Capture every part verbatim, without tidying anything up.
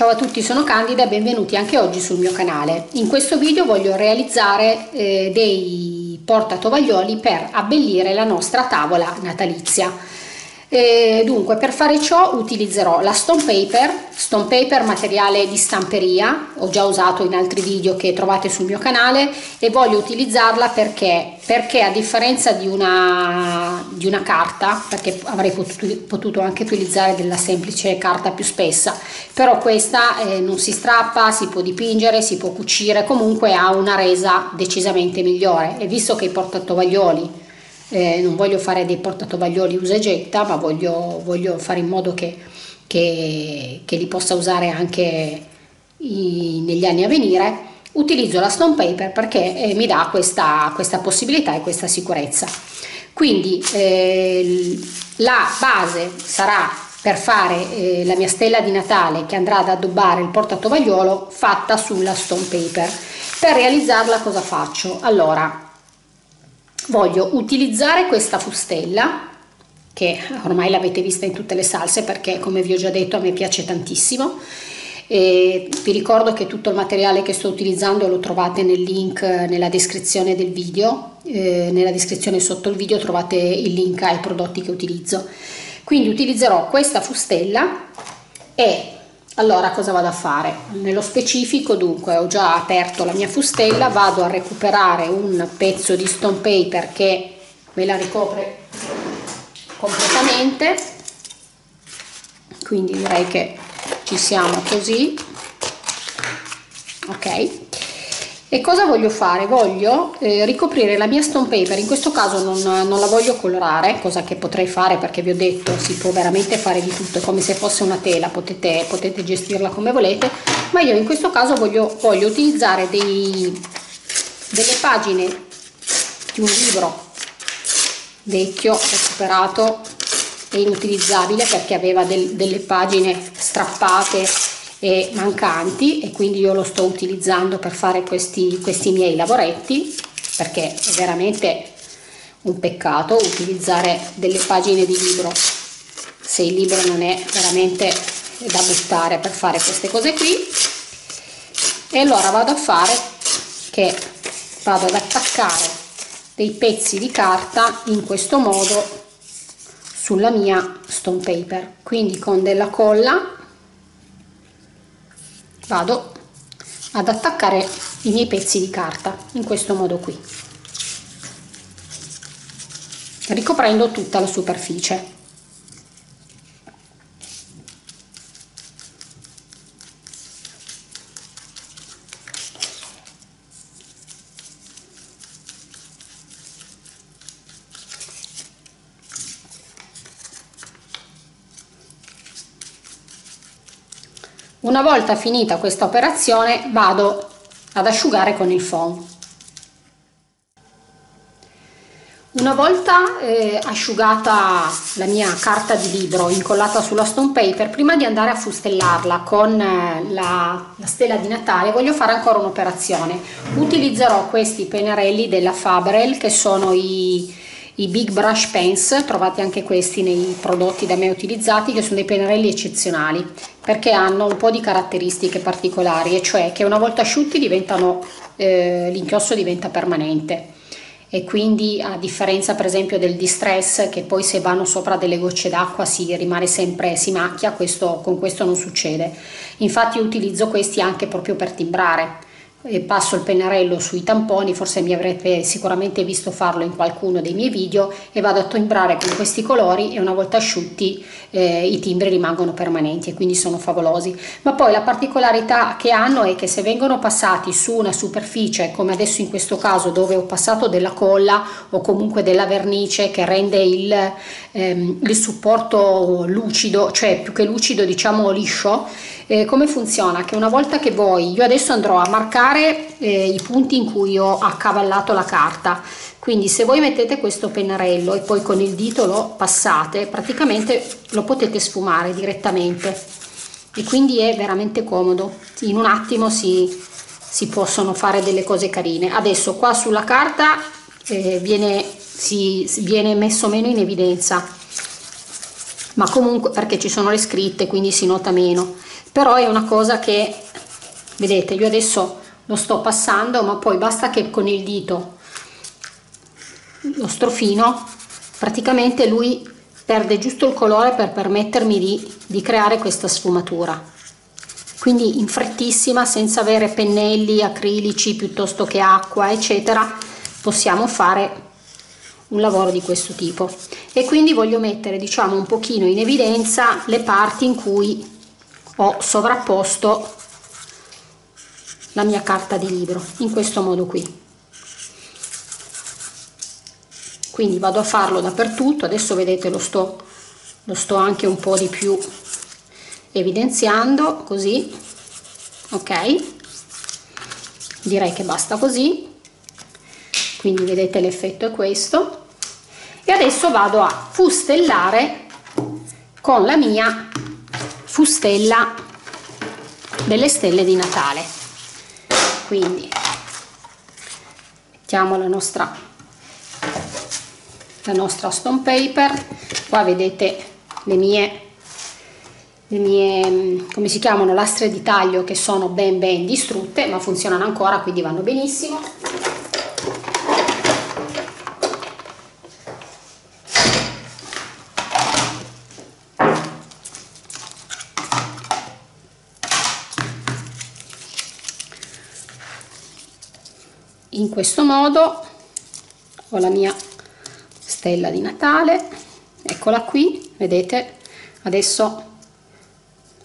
Ciao a tutti, sono Candida e benvenuti anche oggi sul mio canale. In questo video voglio realizzare eh, dei portatovaglioli per abbellire la nostra tavola natalizia. E dunque, per fare ciò utilizzerò la stone paper, stone paper materiale di Stamperia, ho già usato in altri video che trovate sul mio canale, e voglio utilizzarla perché, perché a differenza di una, di una carta, perché avrei potuto, potuto anche utilizzare della semplice carta più spessa, però questa eh, non si strappa, si può dipingere, si può cucire, comunque ha una resa decisamente migliore. E visto che i portatovaglioli Eh, non voglio fare dei portatovaglioli usa e getta, ma voglio, voglio fare in modo che, che, che li possa usare anche i, negli anni a venire, utilizzo la stone paper perché eh, mi dà questa, questa possibilità e questa sicurezza. Quindi eh, la base sarà per fare eh, la mia stella di Natale che andrà ad addobbare il portatovagliolo, fatta sulla stone paper. Per realizzarla cosa faccio? Allora, voglio utilizzare questa fustella che ormai l'avete vista in tutte le salse perché, come vi ho già detto, a me piace tantissimo. E vi ricordo che tutto il materiale che sto utilizzando lo trovate nel link nella descrizione del video, eh, nella descrizione sotto il video trovate il link ai prodotti che utilizzo. Quindi utilizzerò questa fustella. E allora cosa vado a fare? Nello specifico, dunque, ho già aperto la mia fustella, vado a recuperare un pezzo di stone paper che me la ricopre completamente, quindi direi che ci siamo così, ok. E cosa voglio fare? Voglio eh, ricoprire la mia stone paper, in questo caso non, non la voglio colorare, cosa che potrei fare perché vi ho detto si può veramente fare di tutto, è come se fosse una tela, potete, potete gestirla come volete, ma io in questo caso voglio, voglio utilizzare dei, delle pagine di un libro vecchio, recuperato e inutilizzabile perché aveva del, delle pagine strappate e mancanti, e quindi io lo sto utilizzando per fare questi, questi miei lavoretti, perché è veramente un peccato utilizzare delle pagine di libro se il libro non è veramente da buttare per fare queste cose qui. E allora vado a fare che vado ad attaccare dei pezzi di carta in questo modo sulla mia stone paper, quindi con della colla vado ad attaccare i miei pezzi di carta in questo modo qui, ricoprendo tutta la superficie. Una volta finita questa operazione vado ad asciugare con il foam. Una volta eh, asciugata la mia carta di libro incollata sulla stone paper, prima di andare a fustellarla con la, la stella di Natale voglio fare ancora un'operazione. Utilizzerò questi pennarelli della Faber-Castell che sono i I big brush pens, trovate anche questi nei prodotti da me utilizzati, che sono dei pennarelli eccezionali perché hanno un po' di caratteristiche particolari, e cioè che una volta asciutti diventano eh, l'inchiostro diventa permanente, e quindi a differenza per esempio del distress, che poi se vanno sopra delle gocce d'acqua si rimane sempre, si macchia, questo, con questo non succede. Infatti io utilizzo questi anche proprio per timbrare. E passo il pennarello sui tamponi, forse mi avrete sicuramente visto farlo in qualcuno dei miei video, e vado a timbrare con questi colori, e una volta asciutti eh, i timbri rimangono permanenti e quindi sono favolosi. Ma poi la particolarità che hanno è che se vengono passati su una superficie come adesso in questo caso, dove ho passato della colla o comunque della vernice che rende il, ehm, il supporto lucido, cioè più che lucido diciamo liscio, eh, come funziona? Che una volta che voi, io adesso andrò a marcare Eh, i punti in cui ho accavallato la carta, quindi se voi mettete questo pennarello e poi con il dito lo passate, praticamente lo potete sfumare direttamente, e quindi è veramente comodo, in un attimo si, si possono fare delle cose carine. Adesso qua sulla carta eh, viene, si, viene messo meno in evidenza, ma comunque perché ci sono le scritte quindi si nota meno, però è una cosa che vedete, io adesso lo sto passando, ma poi basta che con il dito lo strofino, praticamente lui perde giusto il colore per permettermi di, di creare questa sfumatura, quindi in frettissima, senza avere pennelli acrilici piuttosto che acqua eccetera, possiamo fare un lavoro di questo tipo. E quindi voglio mettere, diciamo, un pochino in evidenza le parti in cui ho sovrapposto la mia carta di libro in questo modo qui. Quindi vado a farlo dappertutto. Adesso vedete, lo sto lo sto anche un po' di più evidenziando, così. Ok, direi che basta così, quindi vedete l'effetto è questo. E adesso vado a fustellare con la mia fustella delle stelle di Natale. Quindi mettiamo la nostra, la nostra stone paper. Qua vedete le mie, le mie come si chiamano, lastre di taglio, che sono ben ben distrutte ma funzionano ancora, quindi vanno benissimo. In questo modo ho la mia stella di Natale, eccola qui, vedete. Adesso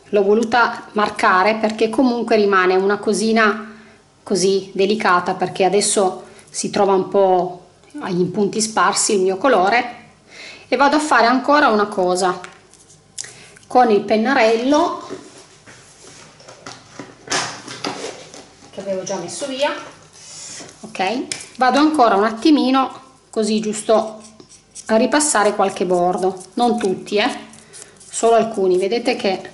l'ho voluta marcare perché comunque rimane una cosina così delicata, perché adesso si trova un po' in punti sparsi il mio colore. E vado a fare ancora una cosa con il pennarello che avevo già messo via. Ok, vado ancora un attimino così, giusto a ripassare qualche bordo, non tutti, eh, solo alcuni. Vedete che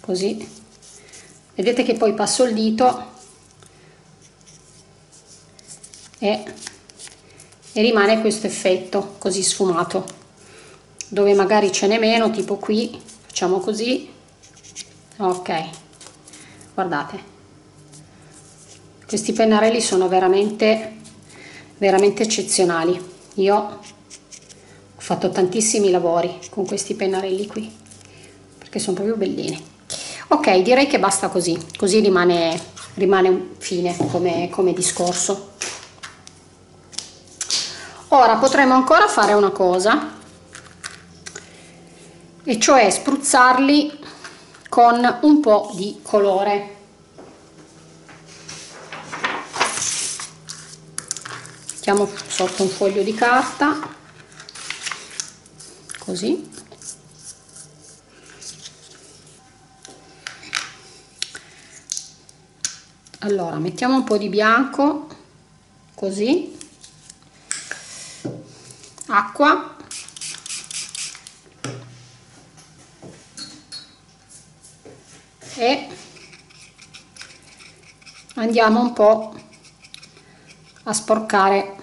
così, vedete che poi passo il dito e, e rimane questo effetto così sfumato. Dove magari ce n'è meno, tipo qui, facciamo così. Ok, guardate, questi pennarelli sono veramente veramente eccezionali. Io ho fatto tantissimi lavori con questi pennarelli qui perché sono proprio bellini. Ok, direi che basta così, così rimane, rimane un fine come, come discorso. Ora potremmo ancora fare una cosa, e cioè spruzzarli con un po' di colore. Mettiamo sotto un foglio di carta, così, allora mettiamo un po' di bianco, così, acqua, e andiamo un po' a sporcare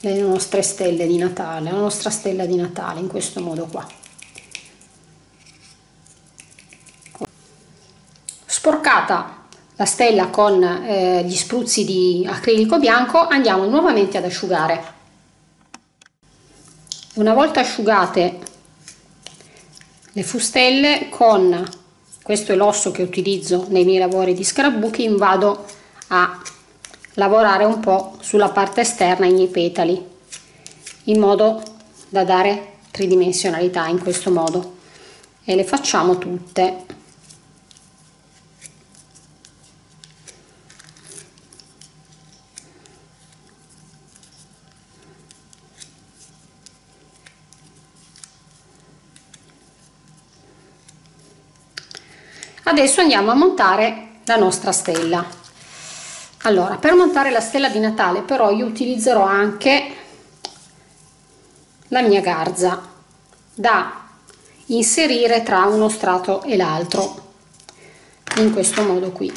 le nostre stelle di Natale, la nostra stella di Natale, in questo modo qua. Sporcata la stella con eh, gli spruzzi di acrilico bianco, andiamo nuovamente ad asciugare. Una volta asciugate le fustelle, con questo è l'osso che utilizzo nei miei lavori di scrapbooking, vado a lavorare un po' sulla parte esterna i miei petali, in modo da dare tridimensionalità in questo modo, e le facciamo tutte. Adesso andiamo a montare la nostra stella. Allora, per montare la stella di Natale però io utilizzerò anche la mia garza da inserire tra uno strato e l'altro, in questo modo qui.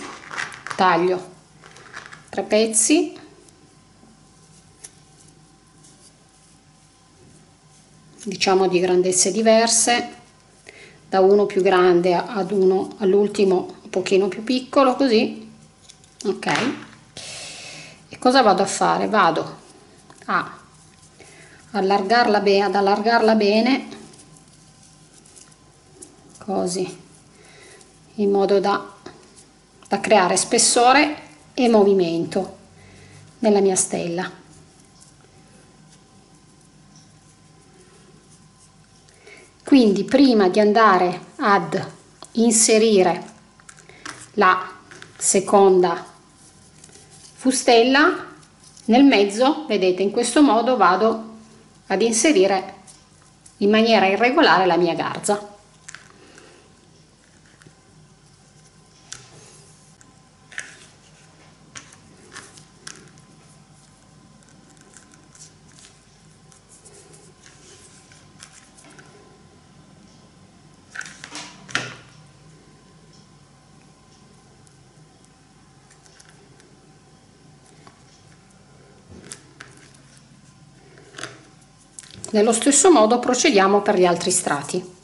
Taglio tre pezzi, diciamo di grandezze diverse, da uno più grande ad uno all'ultimo un pochino più piccolo, così, ok. E cosa vado a fare? Vado a allargarla bene, ad allargarla bene, così, in modo da, da creare spessore e movimento nella mia stella. Quindi prima di andare ad inserire la seconda fustella, nel mezzo, vedete, in questo modo vado ad inserire in maniera irregolare la mia garza. Nello stesso modo procediamo per gli altri strati.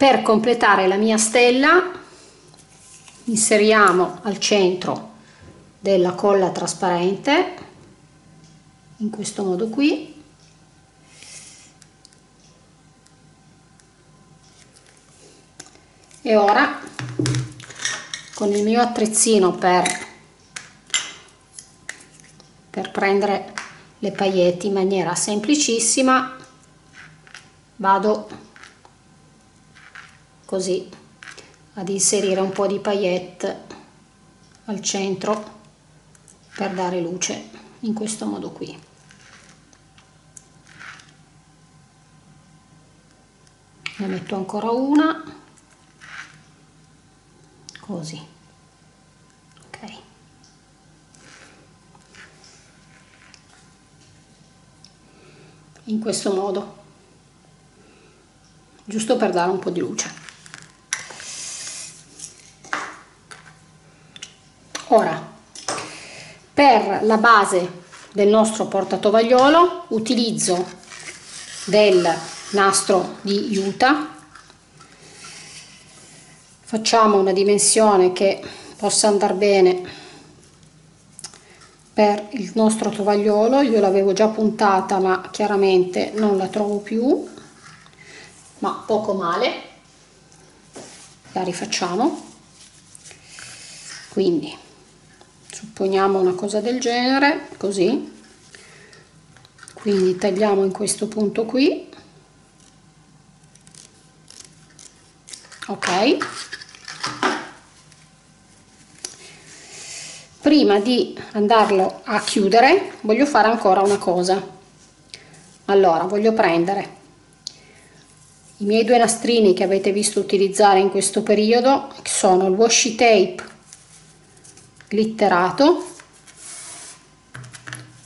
Per completare la mia stella inseriamo al centro della colla trasparente, in questo modo qui, e ora con il mio attrezzino per, per prendere le paillette in maniera semplicissima vado così ad inserire un po' di paillette al centro per dare luce, in questo modo qui. Ne metto ancora una, così, ok. In questo modo, giusto per dare un po' di luce. Ora, per la base del nostro portatovagliolo utilizzo del nastro di juta, facciamo una dimensione che possa andare bene per il nostro tovagliolo. Io l'avevo già puntata ma chiaramente non la trovo più, ma poco male, la rifacciamo, quindi supponiamo una cosa del genere, così, quindi tagliamo in questo punto qui, ok. Prima di andarlo a chiudere voglio fare ancora una cosa. Allora, voglio prendere i miei due nastrini che avete visto utilizzare in questo periodo, che sono il washi tape glitterato,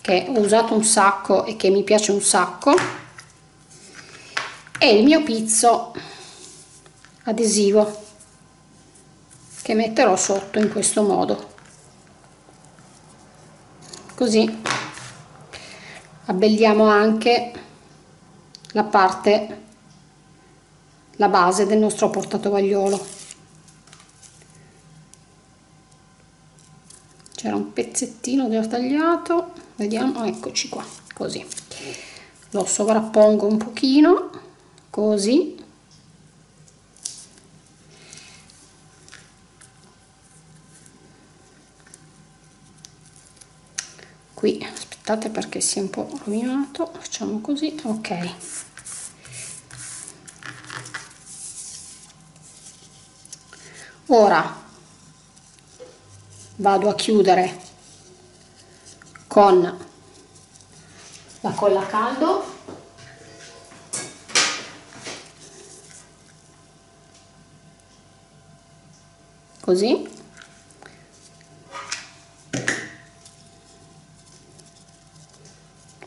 che ho usato un sacco e che mi piace un sacco, e il mio pizzo adesivo che metterò sotto in questo modo, così abbelliamo anche la parte, la base del nostro portatovagliolo. C'era un pezzettino che ho tagliato, vediamo, eccoci qua, così. Lo sovrappongo un pochino, così. Qui, aspettate perché si è un po' rovinato, facciamo così, ok. Ora vado a chiudere con la colla a caldo, così,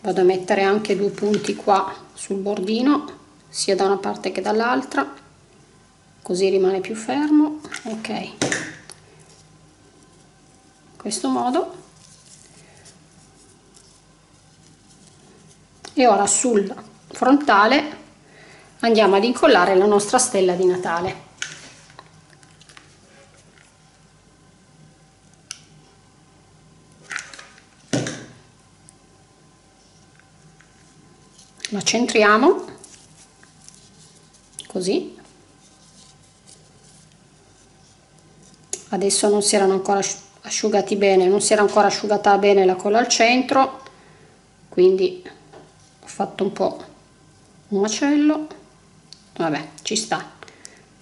vado a mettere anche due punti qua sul bordino, sia da una parte che dall'altra, così rimane più fermo. Ok, in questo modo. E ora sul frontale andiamo ad incollare la nostra stella di Natale. La centriamo così. Adesso non si erano ancora asciugati bene, non si era ancora asciugata bene la colla al centro, quindi ho fatto un po' un macello, vabbè, ci sta.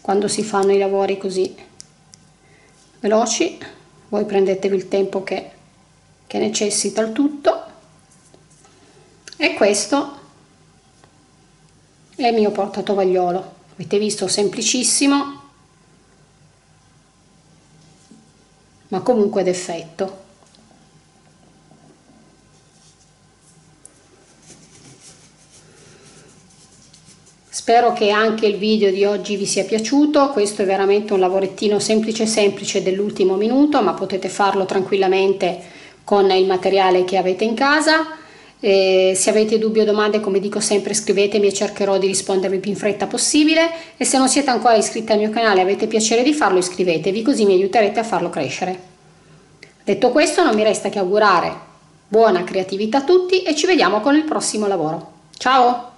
Quando si fanno i lavori così veloci, voi prendetevi il tempo che, che necessita il tutto. E questo è il mio portatovagliolo, avete visto, semplicissimo ma comunque d'effetto. Spero che anche il video di oggi vi sia piaciuto. Questo è veramente un lavorettino semplice semplice dell'ultimo minuto, ma potete farlo tranquillamente con il materiale che avete in casa. E se avete dubbi o domande, come dico sempre, scrivetemi e cercherò di rispondervi più in fretta possibile. E se non siete ancora iscritti al mio canale e avete piacere di farlo, iscrivetevi, così mi aiuterete a farlo crescere. Detto questo, non mi resta che augurare buona creatività a tutti e ci vediamo con il prossimo lavoro. Ciao!